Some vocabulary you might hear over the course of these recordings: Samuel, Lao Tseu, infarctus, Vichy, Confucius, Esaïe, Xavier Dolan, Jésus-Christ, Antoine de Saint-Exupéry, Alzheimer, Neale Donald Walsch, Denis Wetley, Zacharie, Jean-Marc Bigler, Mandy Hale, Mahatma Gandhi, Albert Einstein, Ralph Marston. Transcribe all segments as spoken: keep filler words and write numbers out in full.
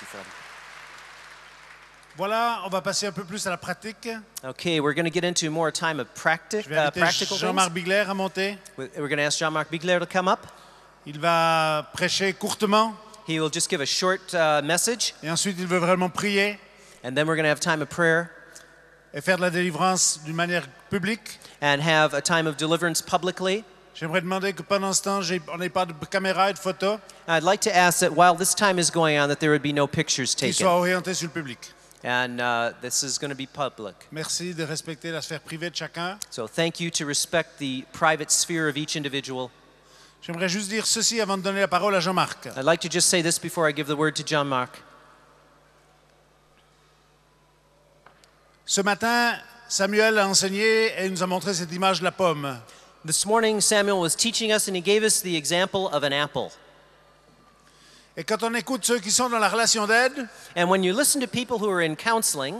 Merci, Fred. Voilà, on va passer un peu plus à la pratique. Okay, we're going to get into more time of practice. Je vais inviter uh, practical Jean-Marc Bigler à monter. We're going to ask Jean-Marc Bigler to come up. Il va prêcher courtement. He will just give a short uh, message. Et ensuite, il veut vraiment prier. And then we're going to have time of prayer. Et faire de la délivrance d'une manière publique. And have a time of deliverance publicly. J'aimerais demander que pendant ce temps, on n'ait pas de caméra et de photos. I'd like to ask that while this time is going on, that there would be no pictures taken. Qui soit orienté sur le public. And uh, this is going to be public. Merci de respecter la sphère privée de chacun. So thank you to respect the private sphere of each individual. J'aimerais juste dire ceci avant de donner la parole à Jean-Marc. I'd like to just say this before I give the word to Jean-Marc. Ce matin, Samuel a enseigné et il nous a montré cette image de la pomme. This morning, Samuel was teaching us and he gave us the example of an apple. Et quand on écoute ceux qui sont dans la relation d'aide, and when you listen to people who are in counseling,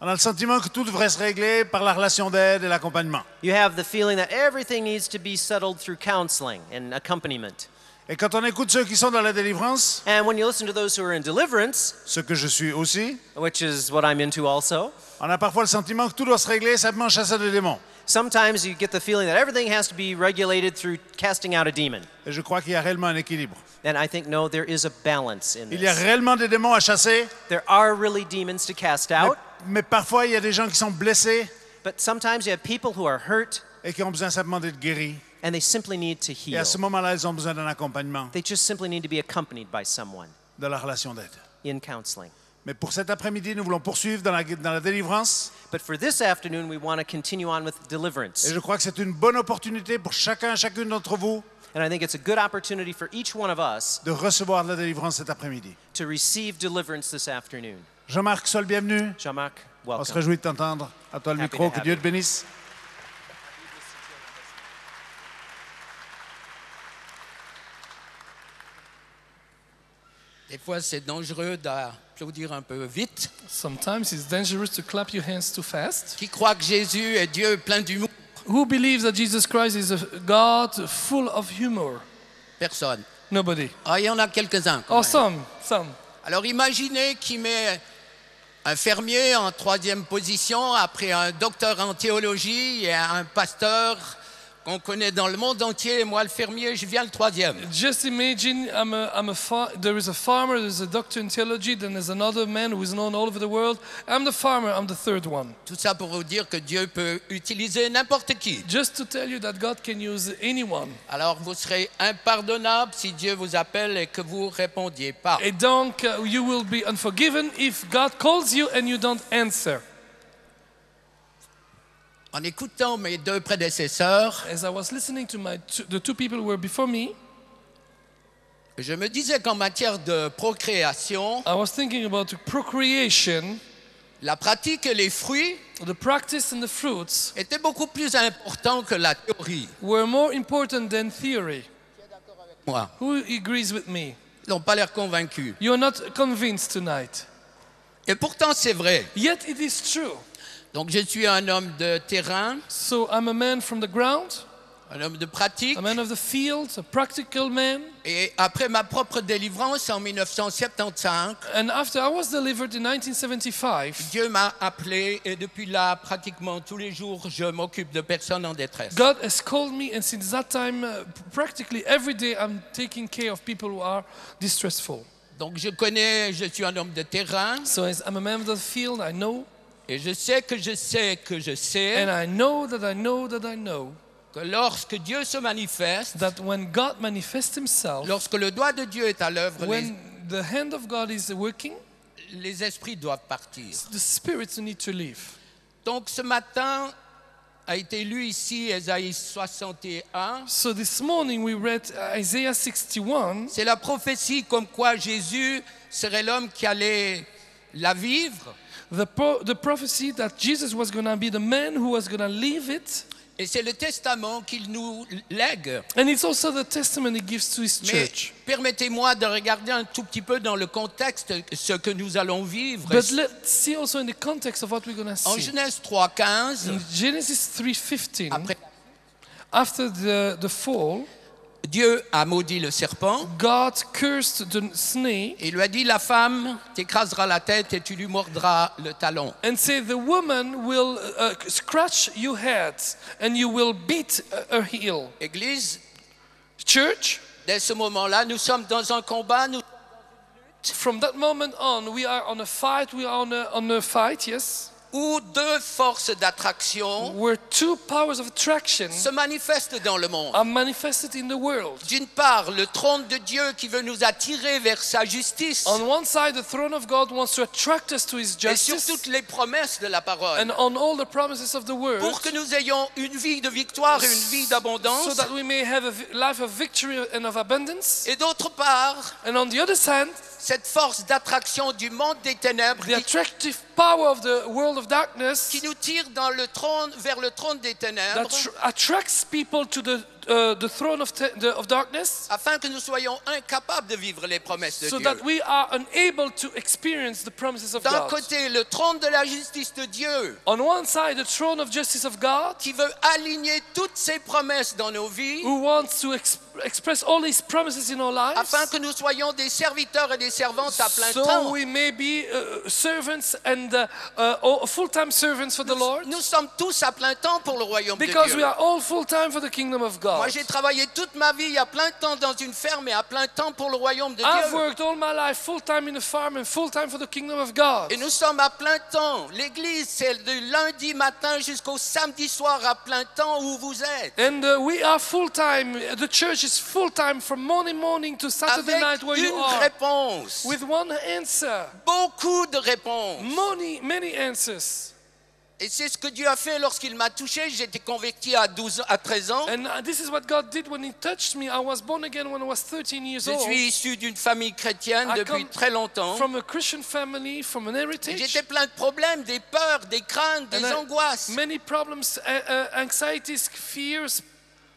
on a le sentiment que tout devrait se régler par la relation d'aide et l'accompagnement. You have the feeling that everything needs to be settled through counseling and accompaniment. Et quand on écoute ceux qui sont dans la délivrance, and when you listen to those who are in deliverance, ce que je suis aussi, which is what I'm into also, on a parfois le sentiment que tout doit se régler simplement en chassant des démons. Sometimes you get the feeling that everything has to be regulated through casting out a demon. Et je crois qu'il y a réellement un équilibre. And I think no, there is a balance in this. Il y a réellement des démons à chasser. There are really demons to cast out. Mais, mais parfois il y a des gens qui sont blessés. But sometimes you have people who are hurt. Et qui ont besoin simplement d'être guéris. And they simply need to heal. Et à ce moment-là, ils ont besoin d'un accompagnement. They just simply need to be accompanied by someone. De la relation d'aide. In counseling. Mais pour cet après-midi, nous voulons poursuivre dans la, dans la délivrance. But for this afternoon, we want to continue on with deliverance. Et je crois que c'est une bonne opportunité pour chacun et chacune d'entre vous. And I think it's a good opportunity for each one of us. De recevoir la délivrance cet après-midi. To receive deliverance this afternoon. Jean-Marc, sois le bienvenu. Jean-Marc, welcome. On se réjouit de t'entendre. À toi le Happy micro. Que Dieu te bénisse. Des fois, c'est dangereux d'applaudir un peu vite. Sometimes it's dangerous to clap your hands too fast. Qui croit que Jésus est Dieu plein d'humour? Who believes that Jesus Christ is a God full of humor? Personne. Nobody. Ah, il y en a quelques-uns. Oh, some, some. Alors, imaginez qu'il met un fermier en troisième position après un docteur en théologie et un pasteur qu'on connaît dans le monde entier, et moi le fermier, je viens le troisième. Just imagine, I'm a, I'm a far, there is a farmer, there is a doctor in theology, then there's another man who is known all over the world. I'm the farmer, I'm the third one. Tout ça pour vous dire que Dieu peut utiliser n'importe qui. Just to tell you that God can use anyone. Alors vous serez impardonnable si Dieu vous appelle et que vous répondiez pas. Et donc, uh, you will be unforgiven if God calls you and you don't answer. En écoutant mes deux prédécesseurs, as I was listening to my two, the two people who were before me, je me disais qu'en matière de procréation, I was thinking about procreation, la pratique et les fruits, the practice and the fruits, étaient beaucoup plus importants que la théorie. Were more important than theory. Moi. Who agrees with me? Ils n'ont pas l'air convaincus. You're not convinced tonight. Et pourtant, c'est vrai. Yet it is true. Donc je suis un homme de terrain. So I'm a man from the ground. Un homme de pratique. A man of the field, a practical man. Et après ma propre délivrance en mille neuf cent soixante-quinze, and after I was delivered in nineteen seventy-five, Dieu m'a appelé et depuis là pratiquement tous les jours je m'occupe de personnes en détresse. God has called me and since that time practically every day I'm taking care of people who are distressful. Donc je connais, je suis un homme de terrain. So as I'm a man of the field, I know. Et je sais que je sais que je sais. And I know that I know that I know. Que lorsque Dieu se manifeste, that when God manifests himself, lorsque le doigt de Dieu est à l'œuvre, when les, the hand of God is working, les esprits doivent partir. The spirits need to leave. Donc ce matin a été lu ici Esaïe soixante et un. So this morning we read Isaiah sixty-one. C'est la prophétie comme quoi Jésus serait l'homme qui allait la vivre. The, pro the prophecy that Jesus was going to be the man who was going to leave it. Et c'est le testament qu'il nous lègue. And it's also the testament he gives to his church. Mais permettez-moi de regarder un tout petit peu dans le contexte ce que nous allons vivre. But let's see also in the context of what we're going to see. En Genèse trois quinze. Genesis three fifteen. Après, after the the fall. Dieu a maudit le serpent. God cursed the snake. Et lui a dit, la femme t'écrasera la tête et tu lui mordras le talon. And say, the woman will uh, scratch your head and you will beat her heel. Église, church, dès ce moment-là, nous sommes dans un combat. Nous... From that moment on, we are on a fight. We are on a, on a fight. Yes. Où deux forces d'attraction se manifestent dans le monde. D'une part, le trône de Dieu qui veut nous attirer vers sa justice. On one side, the throne of God wants to attract us to his justice. Et sur toutes les promesses de la parole. And on all the promises of the word. Pour que nous ayons une vie de victoire et une vie d'abondance. So that we may have a life of victory and of abundance. Et d'autre part, and on the other hand, cette force d'attraction du monde des ténèbres, the attractive power of the world of darkness, qui nous tire dans le trône, vers le trône des ténèbres, that attracts people to the uh, the throne of, the, of darkness, afin que nous soyons incapables de vivre les promesses de so Dieu. That we are unable to experience the promises of God. D'un côté, le trône de la justice de Dieu. On one side, the throne of justice of God, qui veut aligner toutes ses promesses dans nos vies. Who wants to exp express all these promises in our lives, afin que nous soyons des serviteurs et des servantes à plein so temps. We may be uh, servants and uh, uh, full-time servants for the Lord. Nous sommes tous à plein temps pour le royaume Because de Dieu. Because we are all full-time for the kingdom of God. Moi, j'ai travaillé toute ma vie à plein temps dans une ferme et à plein temps pour le royaume de I've Dieu. I've worked all my life full-time in a farm and full-time for the kingdom of God. Et nous sommes à plein temps. L'église, c'est du lundi matin jusqu'au samedi soir à plein temps où vous êtes. And uh, we are full-time. The church is full-time from morning morning to Saturday Avec night where une you are. Réponse. With one answer. Beaucoup de réponses. Many, many answers. Et c'est ce que Dieu a fait lorsqu'il m'a touché. J'étais converti à douze, à treize ans. And this is what God did when He touched me. I was born again when I was thirteen years old. Je suis issu d'une famille chrétienne I depuis très longtemps. From a Christian family, from an heritage. J'étais plein de problèmes, des peurs, des craintes, and des I, angoisses. Many problems, uh, uh, anxieties, fears,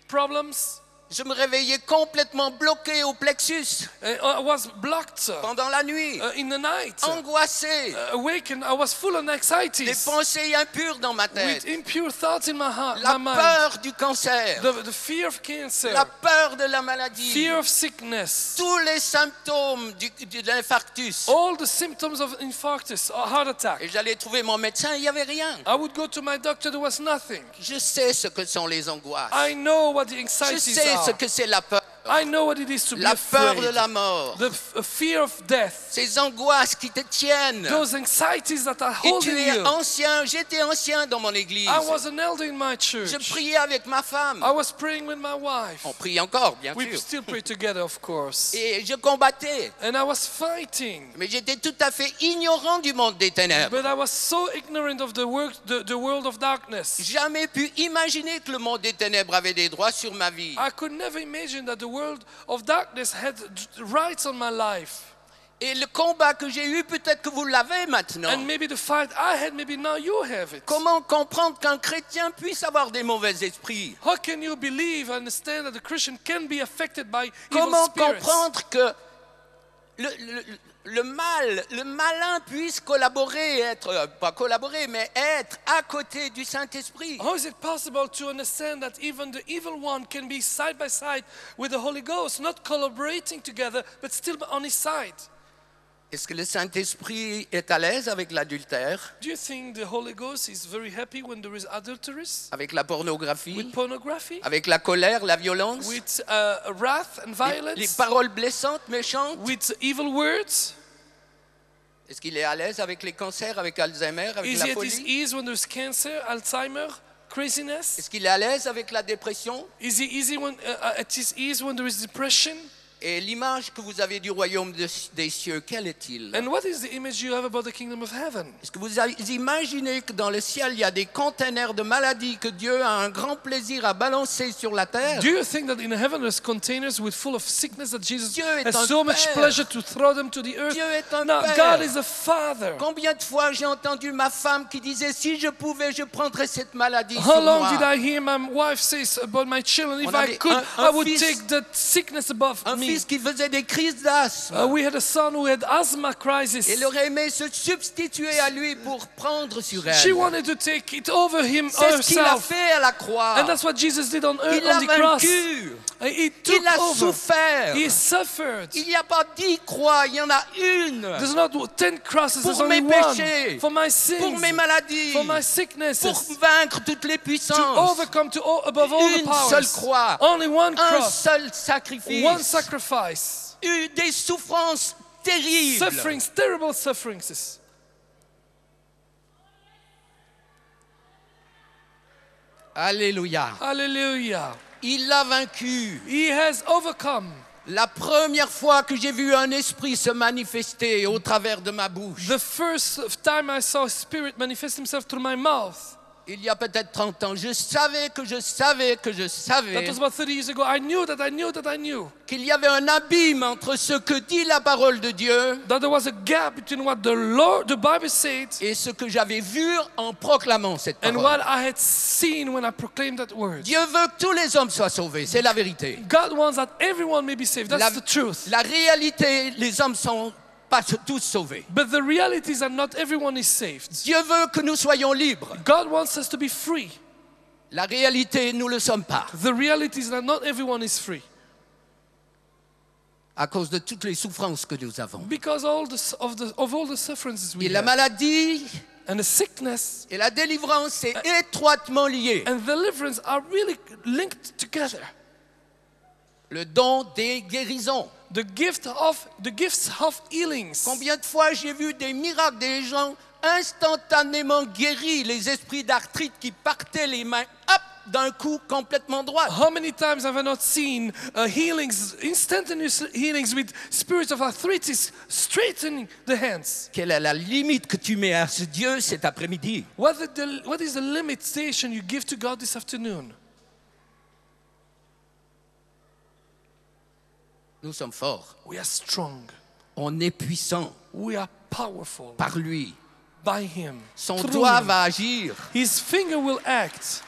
problems. Je me réveillais complètement bloqué au plexus. I was blocked pendant la nuit. Uh, in the night. Angoissé. Uh, awakened, I was full of anxiety. Des pensées impures dans ma tête. With impure thoughts in my heart. La my peur mind. Du cancer. The, the fear of cancer. La peur de la maladie. Fear of sickness. Tous les symptômes du, de l'infarctus. All the symptoms of infarctus or heart attack. Et j'allais trouver mon médecin, il n'y avait rien. I would go to my doctor, there was nothing. Je sais ce que sont les angoisses. I know what the anxieties are. Ce que c'est la peur. I know what it is to la be peur afraid. De la mort. The fear of death. Ces angoisses qui te tiennent. Those anxieties that are holding you. Et tu es ancien. J'étais ancien dans mon église. I was an elder in my church. Je priais avec ma femme. I was praying with my wife. On prie encore, bien We sûr. We still pray together, of course. Et je combattais. And I was fighting. Mais j'étais tout à fait ignorant du monde des ténèbres. But I was so ignorant of the world, the, the world of darkness. Jamais pu imaginer que le monde des ténèbres avait des droits sur ma vie. I could never imagine that the world of darkness had rights on my life. Et le combat que j'ai eu, peut-être que vous l'avez maintenant. And maybe the fight I had, maybe now you have it. Comment comprendre qu'un chrétien puisse avoir des mauvais esprits? How can you believe and understand that a Christian can be affected by Comment evil spirits? Comprendre que le, le, le mal, le malin puisse collaborer, être pas collaborer, mais être à côté du Saint-Esprit. How is it possible to understand that even the evil one can be side by side with the Holy Ghost, not collaborating together, but still on his side? Est-ce que le Saint-Esprit est à l'aise avec l'adultère? Do you think the Holy Ghost is very happy when there is adultery? Avec la pornographie? With pornography? Avec la colère, la violence? With uh, wrath and violence? Les, les paroles blessantes, méchantes? With evil words? Est-ce qu'il est à l'aise avec les cancers, avec Alzheimer, avec is la folie? Is he at his ease when there's cancer, Alzheimer, craziness? Est-ce qu'il est à l'aise avec la dépression? Is he easy when, uh, at his ease when there is depression? Et l'image que vous avez du royaume de, des cieux, quelle est-il? Est-ce que vous imaginez que dans le ciel, il y a des conteneurs de maladies que Dieu a un grand plaisir à balancer sur la terre? Dieu est un Père. Combien de fois j'ai entendu ma femme qui disait, si je pouvais, je prendrais cette maladie sur moi. How long did I hear my wife say about my children, if I could, I would take that sickness above me. fils qui faisait des crises d'asthme. Uh, we had a son who had asthma crisis. Elle aurait aimé se substituer à lui pour prendre sur elle. She wanted to take it over him herself. C'est ce qu'il a fait à la croix. And that's what Jesus did on earth, on the cross. Il l'a vaincu. Il a souffert. He suffered. Il n'y a pas dix croix, il y en a une. There's not ten crosses, there's only one. Pour mes péchés, for my sins, pour mes maladies, for my sicknesses, pour vaincre toutes les puissances. To overcome to all, above all the powers. Une seule croix. Only one cross. Un seul sacrifice. One sacrifice. Eu des souffrances terribles. Sufferings, terrible sufferings. Alléluia. Alléluia. Il l'a vaincu. He has overcome. La première fois que j'ai vu un esprit se manifester au travers de ma bouche. The first time I saw a spirit manifest himself through my mouth. Il y a peut-être trente ans, je savais que je savais que je savais qu'il y avait un abîme entre ce que dit la parole de Dieu et ce que j'avais vu en proclamant cette parole. Dieu veut que tous les hommes soient sauvés, c'est la vérité. La, la réalité, les hommes sont pas tous sauvés. But the reality is that not everyone is saved. Dieu veut que nous soyons libres. God wants us to be free. La réalité, nous le sommes pas. The reality is that not everyone is free. À cause de toutes les souffrances que nous avons. Because all the, of, the, of all the sufferances we have. Et la maladie and the sickness et la délivrance est and, étroitement liée. And deliverance are really linked together. Le don des guérisons. The gift of the gifts of healings. Combien de fois j'ai vu des miracles, des gens instantanément guéris, les esprits d'arthrite qui partaient les mains hop d'un coup complètement droit. How many times have I not seen uh, healings, instantaneous healings with spirits of arthritis straightening the hands? Quelle est la limite que tu mets à ce Dieu cet après-midi? What, what is the limitation you give to God this afternoon? Nous sommes forts. We are strong. On est puissant. We are powerful. Par lui. By him. Son Through doigt him. Va agir. His finger will act.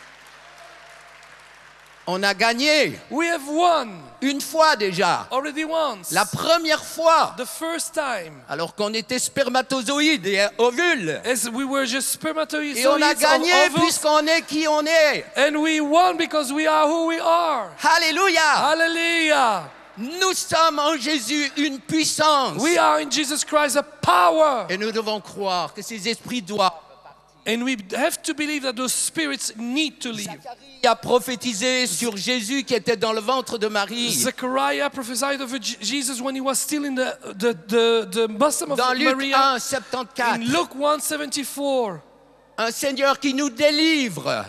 On a gagné. We have won. Une fois déjà. Already once. La première fois. The first time. Alors qu'on était spermatozoïdes et ovules. As we were just spermatozoids. Et on a gagné puisqu'on est qui on est. And we won because we are who we are. Hallelujah. Hallelujah. Nous sommes en Jésus une puissance. We are in Jesus Christ a power. Et nous devons croire que ces esprits doivent partir. And we have to believe that those spirits need to leave. Zacharie a prophétisé sur Jésus qui était dans le ventre de Marie. Zacharie prophesied over Jesus when he was still in the the the, the bosom of Maria. Dans Luc un, soixante-quatorze. In Luke one, seventy-four. Un Seigneur qui nous délivre.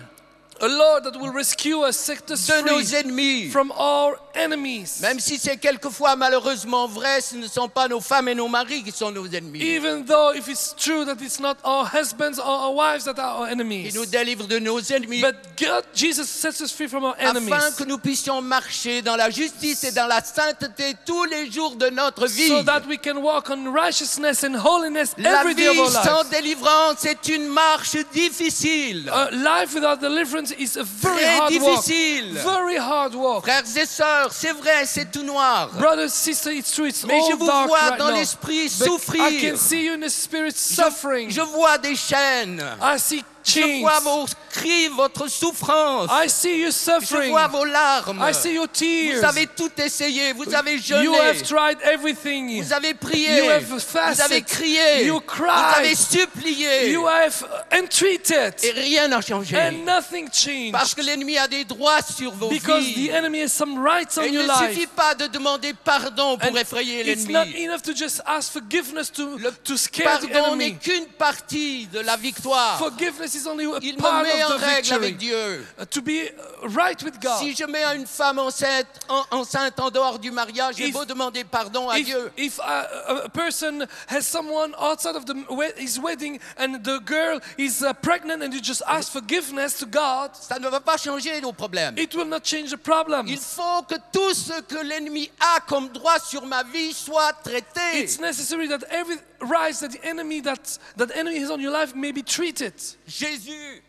A Lord that will rescue us, set us de nos ennemis. From our enemies. Même si c'est quelquefois malheureusement vrai, ce ne sont pas nos femmes et nos maris qui sont nos ennemis. Even though if it's true that it's not our husbands or our wives that are our enemies. Il nous délivre de nos ennemis. But God, Jesus sets us free from our enemies. Afin que nous puissions marcher dans la justice et dans la sainteté tous les jours de notre vie. So that we can walk on righteousness and holiness every day of our lives. La vie sans délivrance est une marche difficile. A life without deliverance is a very hard difficile. Walk. Very hard walk. Frères et sœurs, c'est vrai, c'est tout noir. Brothers, sisters, it's true, it's mais all je vous dark vois right dans l'esprit souffrir. I can see you in the spirit suffering. Je, je vois des chaînes. I see chains. Je vois vos cris, votre souffrance. I see you suffering. Je vois vos larmes. I see your tears. Vous avez tout essayé, vous avez jeûné. You have tried everything. Vous avez prié. You have fasted. Vous avez crié. You cried. Vous avez supplié. You have entreated. Et rien n'a changé. And nothing changed. Parce que l'ennemi a des droits sur vos Because vies. The enemy has some rights on Et your life. Il ne suffit pas de demander pardon pour And effrayer l'ennemi. It's not enough to just ask forgiveness to, Le to scare the enemy. Pardon n'est qu'une partie de la victoire. Forgiveness is only a Il part me met of the en règle victory. Avec Dieu. Uh, to be right with God. Si je mets une femme enceinte en, enceinte en dehors du mariage, j'ai beau demander pardon à if, Dieu. If a, a person has someone outside of the, his wedding and the girl is uh, pregnant and you just ask forgiveness to God, ça ne va pas changer nos problèmes. It will not change the problems. Il faut que tout ce que l'ennemi a comme droit sur ma vie soit traité. It's necessary that every rights that the enemy that that enemy has on your life may be treated. Jésus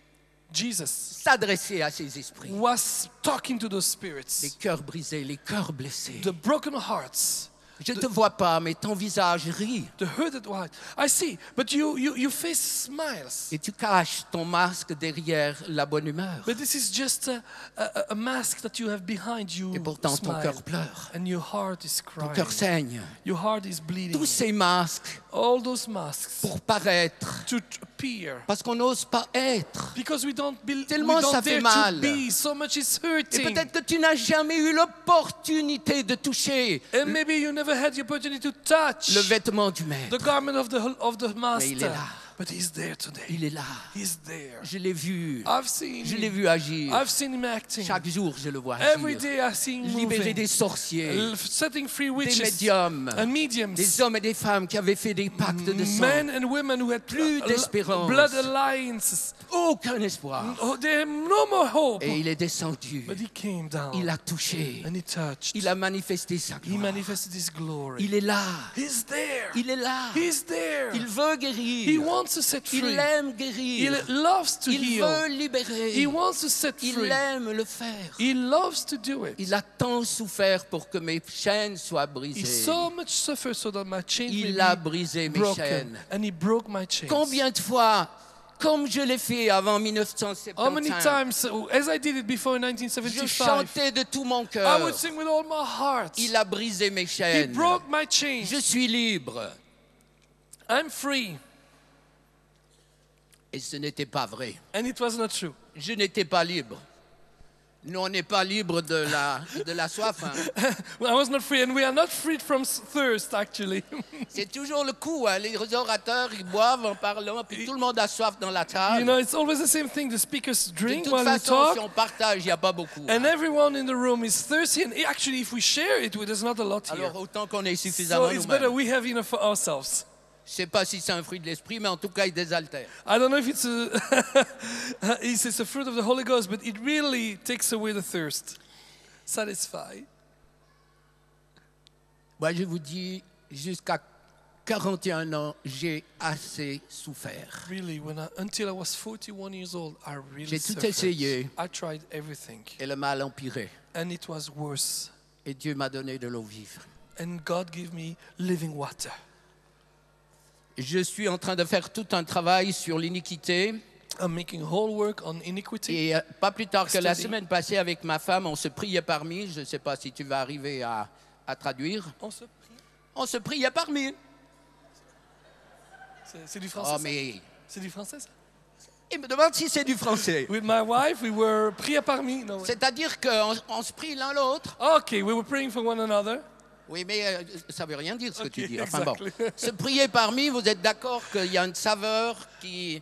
Jesus s'adressait à ces esprits, was talking to those spirits, les cœurs brisés, les cœurs blessés, the broken hearts. Je ne te vois pas, mais ton visage rit. The hurted heart. I see, but you, you, your face smiles. Et tu caches ton masque derrière la bonne humeur. But this is just a, a, a mask that you have behind you. Et pourtant smile. Ton cœur pleure. And your heart is crying. Ton cœur saigne. Your heart is bleeding. Tous ces masques. All those masks. Pour paraître. To appear. Parce qu'on n'ose pas être. Because we don't be, Tellement we don't ça fait mal. Be. So much is hurting. Et peut-être que tu n'as jamais eu l'opportunité de toucher. And maybe you never had the opportunity to touch le vêtement du maître. The garment of the of the master. Mais il est là. But he's there today. Il est là. He's there. Je l'ai vu. I've seen je l'ai vu agir. I've seen him acting. Chaque jour, je le vois agir. Every day I see him libérer moving. Des sorciers, L setting free witches, des médiums, and mediums, des hommes et des femmes qui avaient fait des pactes de sang. Men and women who had plus d'espérance, blood alliances, aucun espoir. Oh, there no more hope. Et il est descendu. But he came down. Il a touché. And he touched. Il a manifesté sa gloire. He manifested his glory. Il est là. He's there. Il est là. He's there. Il veut guérir. He wants to set free. Il aime guérir. He loves to Il heal. Veut libérer. He wants to set free. Il aime le faire. He loves to do it. Il a tant souffert pour que mes chaînes soient brisées. He so much suffered so that my chains Il a brisé mes broken. chaînes. And he broke my chains. Combien de fois, comme je l'ai fait avant mille neuf cent soixante-quinze, How many times, as I did it before in nineteen seventy-five, je chantais de tout mon cœur. I would sing with all my heart. Il a brisé mes chaînes. He broke my chains. Je suis libre. I'm free. Et ce n'était pas vrai. And it was not true. Je n'étais pas libre. Nous, on n'est pas libre de la, de la soif. Hein. Well, I was not free, and we are not freed from thirst, actually. C'est toujours le coup. Hein. Les orateurs, ils boivent en parlant, puis tout le monde a soif dans la table. You know, it's always the same thing. The speakers drink while they talk. De toute façon, si on partage, il n'y a pas beaucoup. And hein. everyone in the room is thirsty, and actually, if we share it, there's not a lot here. Alors, autant qu'on ait suffisamment nous-mêmes. So it's better we have enough for ourselves. Je ne sais pas si c'est un fruit de l'esprit, mais en tout cas, il désaltère. I don't know if it's a, it's, it's a fruit of the Holy Ghost, but it really takes away the thirst. Satisfy. Moi, je vous dis, jusqu'à quarante et un ans, j'ai assez souffert. Really, when I, until I was forty-one years old, I really j'ai tout suffered. essayé. I tried everything. Et le mal empirait. And it was worse. Et Dieu m'a donné de l'eau vive. And God gave me living water. Je suis en train de faire tout un travail sur l'iniquité. I'm making whole work on iniquity. Et pas plus tard que la semaine passée avec ma femme, on se priait parmi. Je ne sais pas si tu vas arriver à, à traduire. On se, on se priait parmi. C'est du français. Oh, mais... C'est du français, ça? Il me demande si c'est du français. With my wife, we were priés parmi. No, c'est-à-dire qu'on on se prie l'un l'autre. Ok, we were praying for one another. Oui, mais euh, ça ne veut rien dire ce okay, que tu dis. Enfin exactly. bon, se prier parmi, vous êtes d'accord qu'il y a une saveur qui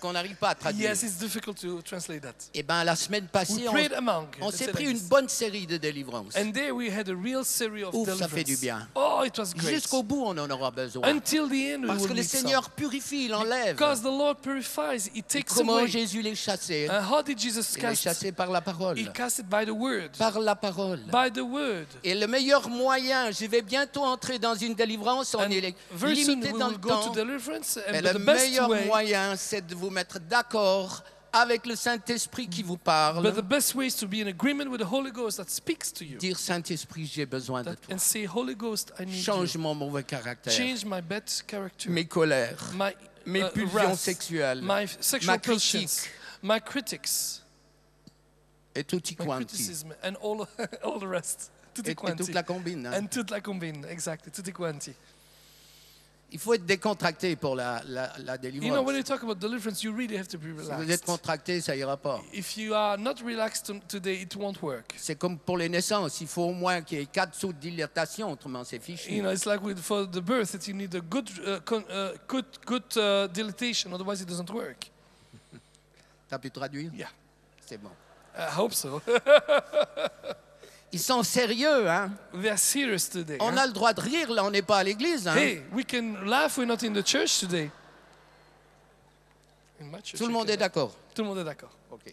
qu'on n'arrive pas à traduire. Yes, it's difficult to translate that. Eh bien, la semaine passée, on, on s'est pris une bonne série de délivrances. And there we had a real series of Ouf, ça fait du bien. Oh, it was great. Jusqu'au bout, on en aura besoin. Until the end, Parce we que le Seigneur some. purifie, il enlève. Because the Lord purifies, he takes comment away. Jésus les chassait? Uh, how did Jesus il cast? les chassait par la parole. He cast it by the word. Par la parole. By the word. Et le meilleur moyen, je vais bientôt entrer dans une délivrance, on and est limité dans le temps, mais le meilleur moyen, c'est de vous mettre d'accord avec le Saint-Esprit qui vous parle. But the best way is to be in agreement with the Holy Ghost that speaks to you. Dire Saint-Esprit, j'ai besoin that, de toi. And say, Holy Ghost, I need Change you. mon mauvais caractère. Change my bad character. Mes colères. My, uh, mes pulsions wrath, sexuelles. My sexual ma critique. My critics. Et tout y quanti. And all, all the rest. Tout y quanti. Et toute la combine. Hein. And toute la combine, exactly. Tout y quanti. Il faut être décontracté pour la, la, la délivrance. You know, when you talk about deliverance, you really have to be relaxed. Si vous êtes contracté, ça ira pas. If you are not relaxed today, it won't work. C'est comme pour les naissances, il faut au moins qu'il y ait quatre sauts de dilatation, autrement c'est fichu. You know, it's like with, for the birth, that you need a good, uh, con, uh, good, good uh, dilatation, otherwise it doesn't work. T'as pu traduire? Yeah. C'est bon. I hope so. Ils sont sérieux, hein? They are serious today, on hein? a le droit de rire, là, on n'est pas à l'église. Hein? Hey, we can laugh, we're not in the church today. In my church, Tout le monde est d'accord? Tout le monde est d'accord. OK.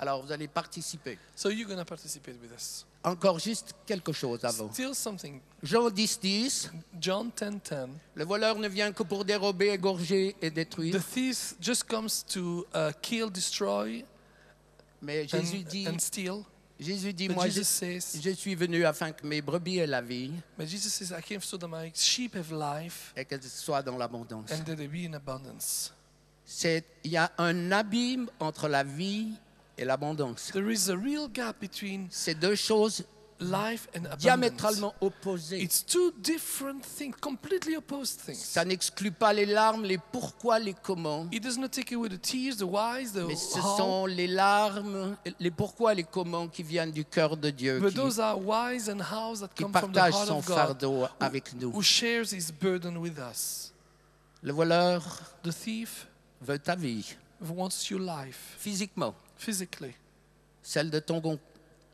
Alors vous allez participer. So you're going to participate with us. Encore juste quelque chose avant. Still something. Jean dix dix. John ten ten. Le voleur ne vient que pour dérober, égorger et détruire. The thief just comes to uh, kill, destroy, mais Jésus and, dit, and steal. Jésus dit, But moi Jesus je, says, je suis venu afin que mes brebis aient la vie. But Jesus says, I came so that my sheep have life, et qu'elles soient dans l'abondance. And that they be in abundance. C'est, il y a un abîme entre la vie et l'abondance. There is a real gap between ces deux choses life and abundance. Diamétralement opposées. It's two different things, completely opposed things. Ça n'exclut pas les larmes, les pourquoi, les comment. It does not take away the tears, the whys, the how. Mais ce sont les larmes, les pourquoi, les comment qui viennent du cœur de Dieu. But qui, those are whys and hows that come from the heart of God. Qui partage son fardeau avec nous. Who shares his burden with us. Le voleur, the thief, veut ta vie. Wants your life. Physiquement. Physically. Celle de ton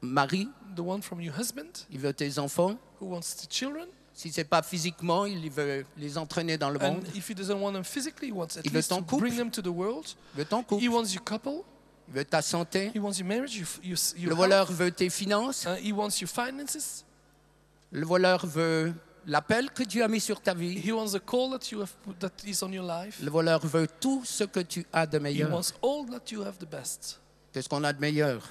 mari. The one from your husband. Il veut tes enfants. Who wants the children. Si c'est pas physiquement, il veut les entraîner dans le monde. And if he doesn't want them physically, he wants at il least veut ton to couple. Bring them to the world. Il veut ton couple. He wants your couple. Il veut ta santé. He wants your marriage, your, your, your le voleur health. Veut tes finances. Uh, he wants your finances. Le voleur veut l'appel que Dieu a mis sur ta vie. He wants the call that you have, that is on your life. Le voleur veut tout ce que tu as de meilleur. He wants all that you have the best. Qu'est-ce qu'on a de meilleur?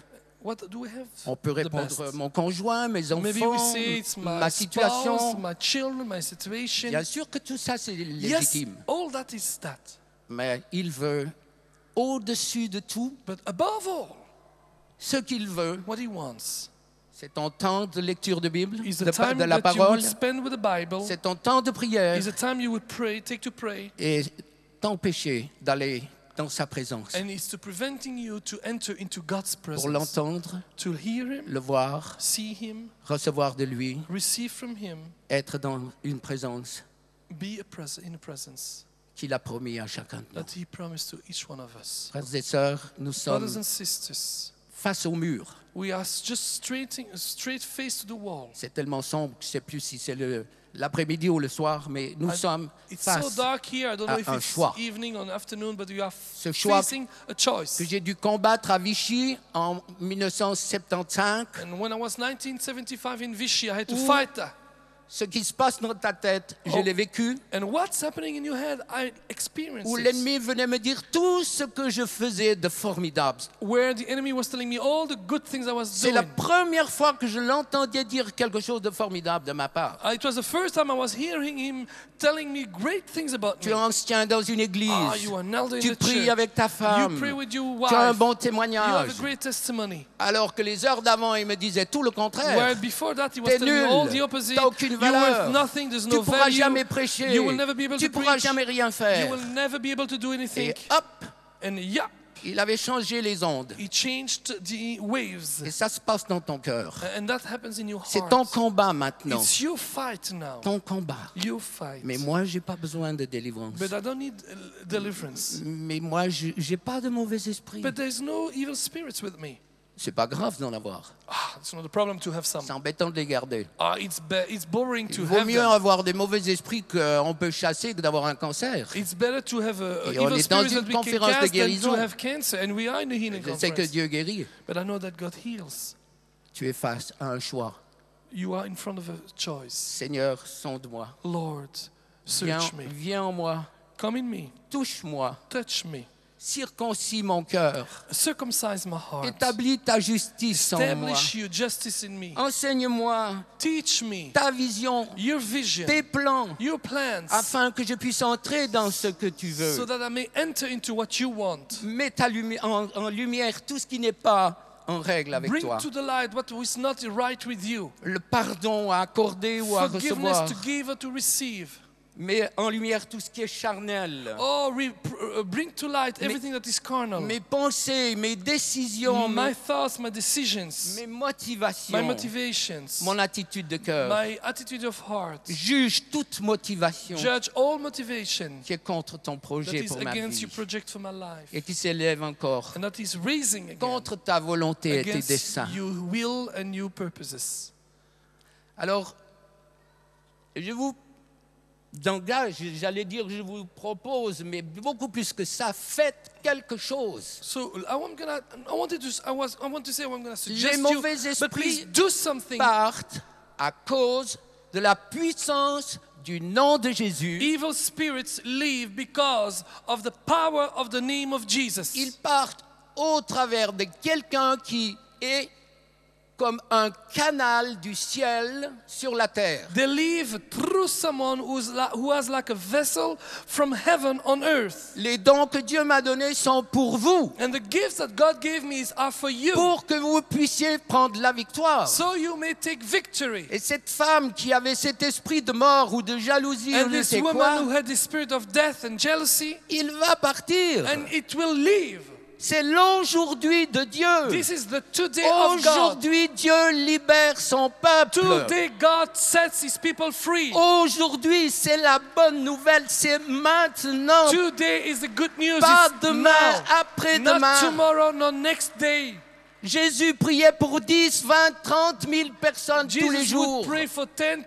What do we have? On peut répondre mon conjoint, mes enfants, Maybe we say it's my ma situation. Spouse, my children, my situation. Bien sûr que tout ça c'est légitime. Yes, all that is that. Mais il veut au-dessus de tout. But above all, ce qu'il veut. What he wants. C'est ton temps de lecture de Bible, de, de la parole. C'est ton temps de prière. Pray, pray, et t'empêcher d'aller dans sa présence. Pour l'entendre, le voir, see him, recevoir de lui, from him, être dans une présence qu'il a promis à chacun de nous. Frères et sœurs, nous sommes face au mur. We are just straight, straight face to the wall. C'est tellement sombre que je ne sais plus si c'est l'après-midi ou le soir, mais nous I, sommes face so dark here, I don't know à if un it's choix. Evening or afternoon, but we are Ce choix que j'ai dû combattre à Vichy en mille neuf cent soixante-quinze. And when I was nineteen seventy-five in Vichy, I had to fight that. Ce qui se passe dans ta tête, oh. Je l'ai vécu. Head, où l'ennemi venait me dire tout ce que je faisais de formidable. C'est la première fois que je l'entendais dire quelque chose de formidable de ma part. Uh, tu es ancien dans une église. Uh, tu pries avec ta femme. Wife, tu as un bon témoignage. Alors que les heures d'avant, il me disait tout le contraire. T'es nul. T'as aucune valeur. Nothing, no tu ne pourras value. jamais prêcher. You will never be able tu ne pourras jamais rien faire. You will never be able to do anything. Et hop, And yeah, il avait changé les ondes. He changed the waves. Et ça se passe dans ton cœur. C'est ton combat maintenant. It's your fight now. Ton combat. Your fight. Mais moi, je n'ai pas besoin de délivrance. But I don't need deliverance. Mais moi, je n'ai pas de mauvais esprit. But there's no evil spirits with me. C'est pas grave d'en avoir. Ah, c'est embêtant de les garder. Ah, it's it's boring to Il vaut have mieux them. avoir des mauvais esprits qu'on peut chasser que d'avoir un cancer. It's better to have a, a Et on est dans une conférence de guérison. Je sais que Dieu guérit. But I know that God heals. Tu es face à un choix. You are in front of a choice. Seigneur, sonde-moi. Lord, search viens, me. Viens en moi. Come in me. Touche-moi. Touch me. Circoncis mon cœur. Établis ta justice en moi. Enseigne-moi ta vision, your vision, tes plans, your plans, afin que je puisse entrer dans ce que tu veux. So that I may enter into what you want. Mets ta lumi en, en lumière tout ce qui n'est pas en règle avec Bring toi. To the light what is not right with you. Le pardon à accorder ou à recevoir. To give or to receive. Mets en lumière tout ce qui est charnel. Oh, bring to light everything mes, that is carnal. Mes pensées, mes décisions, my thoughts, my decisions, mes motivations, my motivations, mon attitude de cœur. My attitude of heart. Juge toute motivation. Judge all motivation qui est contre ton projet pour ma vie et qui s'élève encore and that is raising again, contre ta volonté et tes desseins. Your will and your purposes. Alors, je vous Donc là, j'allais dire, je vous propose, mais beaucoup plus que ça, faites quelque chose. So I'm gonna, I wanted to, I was, I want to say, what I'm gonna suggest Les mauvais you, esprits but please do something. Partent à cause de la puissance du nom de Jésus. Evil spirits leave because of the power of the name of Jesus. Ils partent au travers de quelqu'un qui est comme un canal du ciel sur la terre. They leave through someone who's la, who has like a vessel from heaven on earth. Les dons que Dieu m'a donnés sont pour vous. And the gifts that God gave me are for you. Pour que vous puissiez prendre la victoire. So you may take victory. Et cette femme qui avait cet esprit de mort ou de jalousie, and this woman who had the spirit of death and jealousy, il va partir. And it will leave. C'est l'aujourd'hui de Dieu. Aujourd'hui, Dieu libère son peuple. Aujourd'hui, c'est la bonne nouvelle. C'est maintenant. Today is the good news. Pas demain, après-demain. Jésus priait pour dix, vingt, trente mille personnes Jesus tous les jours. Pray for ten,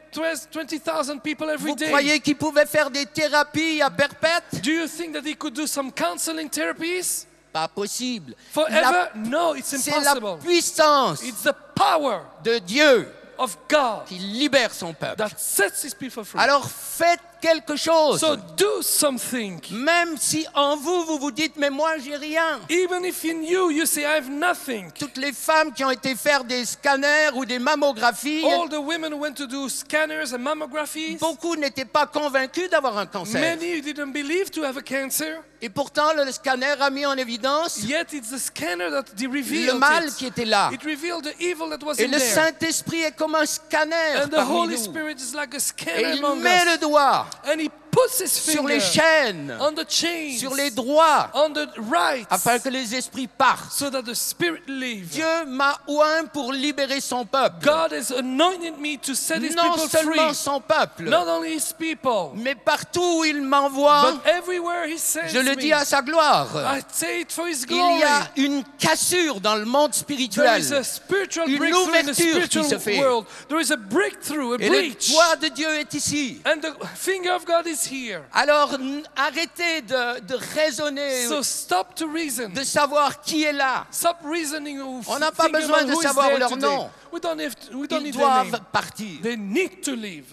twenty thousand people every Vous day. Croyez qu'il pouvait faire des thérapies à perpète? Do you think that he could do some counseling therapies? Pas possible. Forever? No, it's impossible. C'est la puissance it's the power de Dieu of God qui libère son peuple. That sets his people free. Alors faites quelque chose. So do something. Même si en vous, vous vous dites, mais moi, j'ai rien. Even if in you, you say, I have nothing. Toutes les femmes qui ont été faire des scanners ou des mammographies, all the women who went to do scanners and mammographies, beaucoup n'étaient pas convaincus d'avoir un cancer. Many didn't believe to have a cancer. Et pourtant, le scanner a mis en évidence Yet it's the scanner that revealed le mal it. qui était là. It revealed the evil that was Et in le Saint-Esprit est comme un scanner And parmi the Holy nous. Spirit is like a scanner Et il among met us. le doigt And he puts his sur les chaînes, on the chains, sur les droits, on the rights, afin que les esprits partent. So that the spirit leave. Dieu m'a oint pour libérer son peuple. God has anointed me to set his non people seulement free. son peuple, Not only his people, mais partout où il m'envoie, je le dis à sa gloire. I say it for his glory. Il y a une cassure dans le monde spirituel, une ouverture qui se fait. There is a breakthrough, a Et breach. le doigt de Dieu est ici. And the finger of God is here. Alors arrêtez de, de raisonner, so stop to reason. de savoir qui est là. Stop reasoning On n'a pas besoin de savoir leur today. nom. We don't have to, we don't Ils need doivent partir. They need to leave.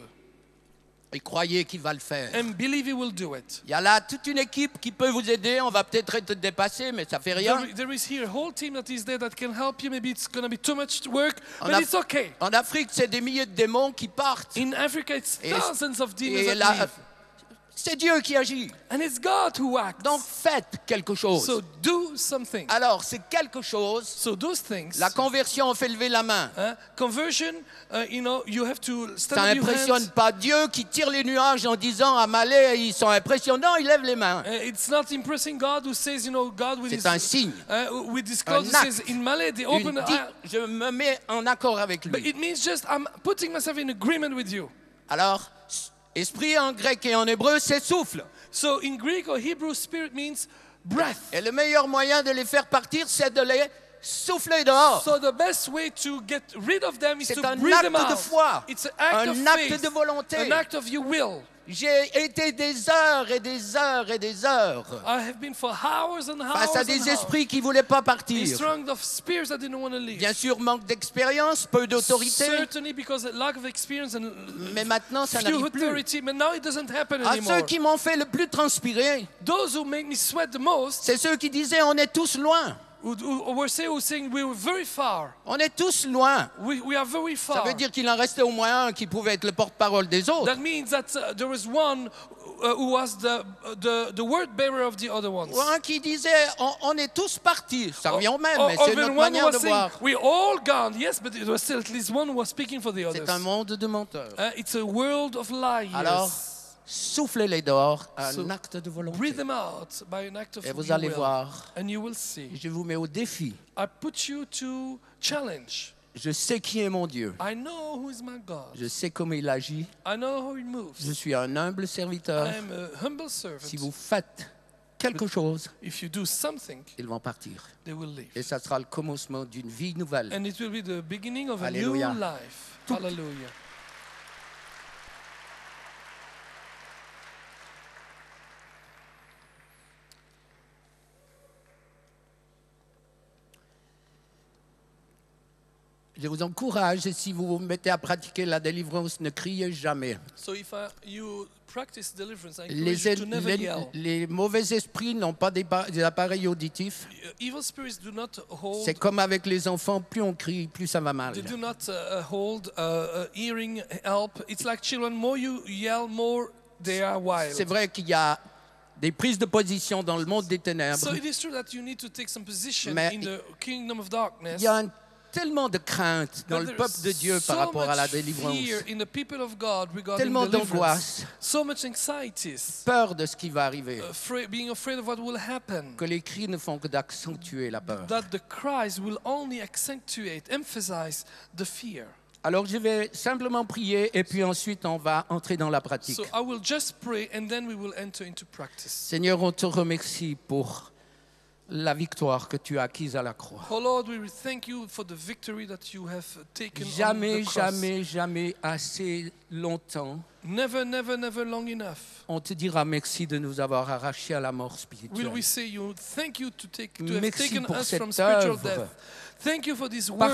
Et croyez qu'il va le faire. And believe he will do it. Il y a là toute une équipe qui peut vous aider. On va peut-être être dépassé, mais ça fait rien. En Afrique, c'est des milliers de démons qui partent. In Africa, it's thousands et, of demons et la, C'est Dieu qui agit. And it's God who acts. Donc faites quelque chose. So do something. Alors c'est quelque chose. So those things. La conversion fait lever la main. Uh, conversion, uh, you know, you have to stand Ça n'impressionne pas Dieu qui tire les nuages en disant à Malais ils sont impressionnants, il lève les mains. Uh, it's not impressing God who says, you know, God with his, un signe. Uh, with this God who says in Malais they open. Uh, je me mets en accord avec lui. But it means just I'm putting myself in agreement with you. Alors esprit en grec et en hébreu, c'est souffle. So in Greek or Hebrew, spirit means breath. Et le meilleur moyen de les faire partir, c'est de les souffler dehors. So the best way to get rid of them is to breathe them out. C'est un acte de foi, It's an act un of acte faith, de volonté, an act of your will. J'ai été des heures et des heures et des heures face à des esprits qui ne voulaient pas partir. Bien sûr, manque d'expérience, peu d'autorité. Mais maintenant, ça n'arrive plus. À ceux qui m'ont fait le plus transpirer, c'est ceux qui disaient on est tous loin. On est tous loin. We, we are very far. Ça veut dire qu'il en restait au moins un qui pouvait être le porte-parole des autres. That means that uh, there was one uh, who was the, the, the word bearer of the other ones. Ou un qui disait on, on est tous partis. Ça revient au même, mais c'est notre manière de voir. We all gone. Yes, but there was still at least one who was speaking for the others. C'est un monde de menteurs. Uh, it's a world of liars. Alors, soufflez-les dehors, un so, acte de volonté. Breathe them out by an act of Et vous allez will, voir, and you will see. Je vous mets au défi. I put you to challenge. Je sais qui est mon Dieu. I know who is my God. Je sais comment il agit. I know how he moves. Je suis un humble serviteur. I am a humble servant. Si vous faites quelque chose, if you do something, ils vont partir. They will leave. Et ça sera le commencement d'une vie nouvelle. And it will be the beginning of Alléluia. a new life. Tout. Hallelujah. Je vous encourage, si vous vous mettez à pratiquer la délivrance, ne criez jamais. So if I, you practice deliverance, I encourage you to never yell. Les mauvais esprits n'ont pas des, des appareils auditifs. Evil spirits do not hold. C'est comme avec les enfants, plus on crie, plus ça va mal. They do not uh, hold uh, hearing help. It's like children, more you yell, more they are wild. C'est vrai qu'il y a des prises de position dans le monde des ténèbres. So it is true that you need to take some position Mais in the kingdom of darkness. Il y a un tellement de crainte dans le peuple de Dieu par rapport à la délivrance, tellement d'angoisse, peur de ce qui va arriver, que les cris ne font que d'accentuer la peur. Alors je vais simplement prier et puis ensuite on va entrer dans la pratique. Seigneur, on te remercie pour la victoire que tu as acquise à la croix. Oh Lord, we thank you for the victory that you have taken jamais, on the cross. Jamais, jamais assez longtemps. Never, never, never long enough. On te dira merci de nous avoir arrachés à la mort spirituelle. Will we say you thank you to take to have taken us from spiritual death. Thank you for this work,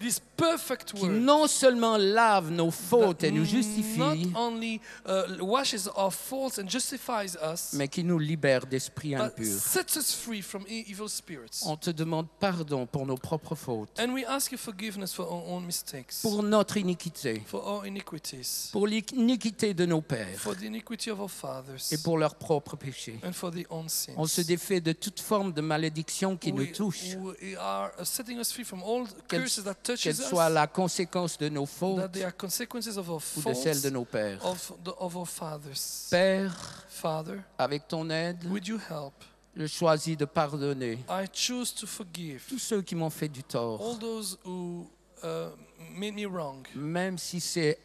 this perfect work, qui non seulement lave nos fautes et nous justifie, not only uh, washes our faults and justifies us, mais qui nous libère d'esprits impurs. Sets us free from evil spirits. On te demande pardon pour nos propres fautes, and we ask you forgiveness for our own mistakes, pour notre iniquité, for our iniquities, pour l'iniquité de nos pères, for the iniquity of our fathers, et pour leurs propres péchés. And for their own sins. On se défait de toute forme de malédiction qui we, nous touche. We are setting us free from all curses that touches us, soit la conséquence de nos fautes that they are consequences of our faults, ou de celles de nos pères. Of the, of our fathers. Père, Father, avec ton aide, would you help? Je choisis de pardonner I choose to forgive tous ceux qui m'ont fait du tort, all those who, uh, made me wrong. Même si c'est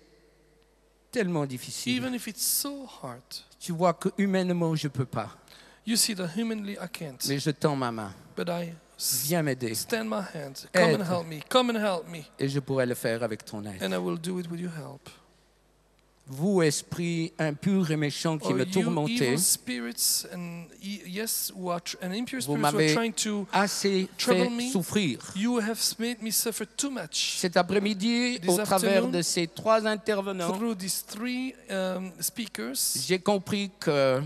tellement difficile. Even if it's so hard. Tu vois que humainement je ne peux pas. You see that humanly I can't. Mais je tends ma main. But I viens m'aider. Stand my hand. Come and help me. Come and help me. Et je pourrai le faire avec ton aide. And I will do it with your help. Vous, esprits impurs et méchants qui oh, me tourmentez, and, yes, vous m'avez assez fait me. Souffrir. You have made me suffer too much. Cet après-midi, au travers de ces trois intervenants, three, um, j'ai compris que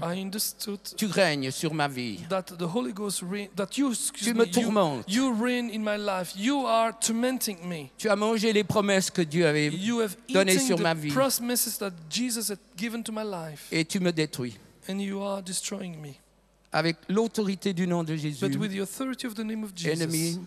tu règnes sur ma vie. That the Holy Ghost reign, that you, tu me, me tourmentes. You, you reign in my life. You are tormenting me. Tu as mangé les promesses que Dieu avait données sur ma vie. That Jesus had given to my life. Et tu me détruis. And you are destroying me. Avec l'autorité du nom de Jésus, but with the authority of the name of Jesus, ennemi,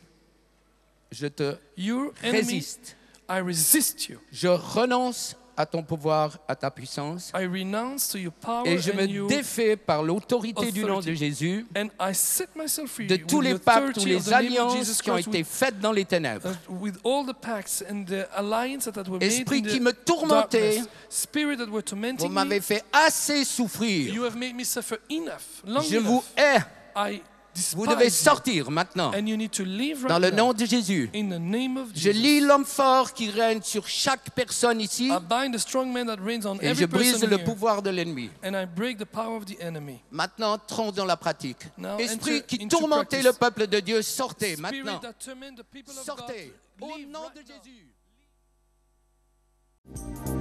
je te your résiste. Enemy, I resist you. Je renonce à ton pouvoir, à ta puissance. I renounce to your power et je and me défais par l'autorité du nom de Jésus and I set myself free de tous les pactes, tous les alliances qui ont été faites dans les ténèbres. With all the pacts and the alliances that were made esprit in the qui me tourmentait, vous m'avez fait assez souffrir. You have made me suffer enough, long je enough. Vous hais. I vous devez sortir maintenant dans le nom de Jésus. Je lis l'homme fort qui règne sur chaque personne ici et je brise le pouvoir de l'ennemi. Maintenant, entrons dans la pratique. Esprit qui tourmentait le peuple de Dieu, sortez maintenant. Sortez au nom de Jésus.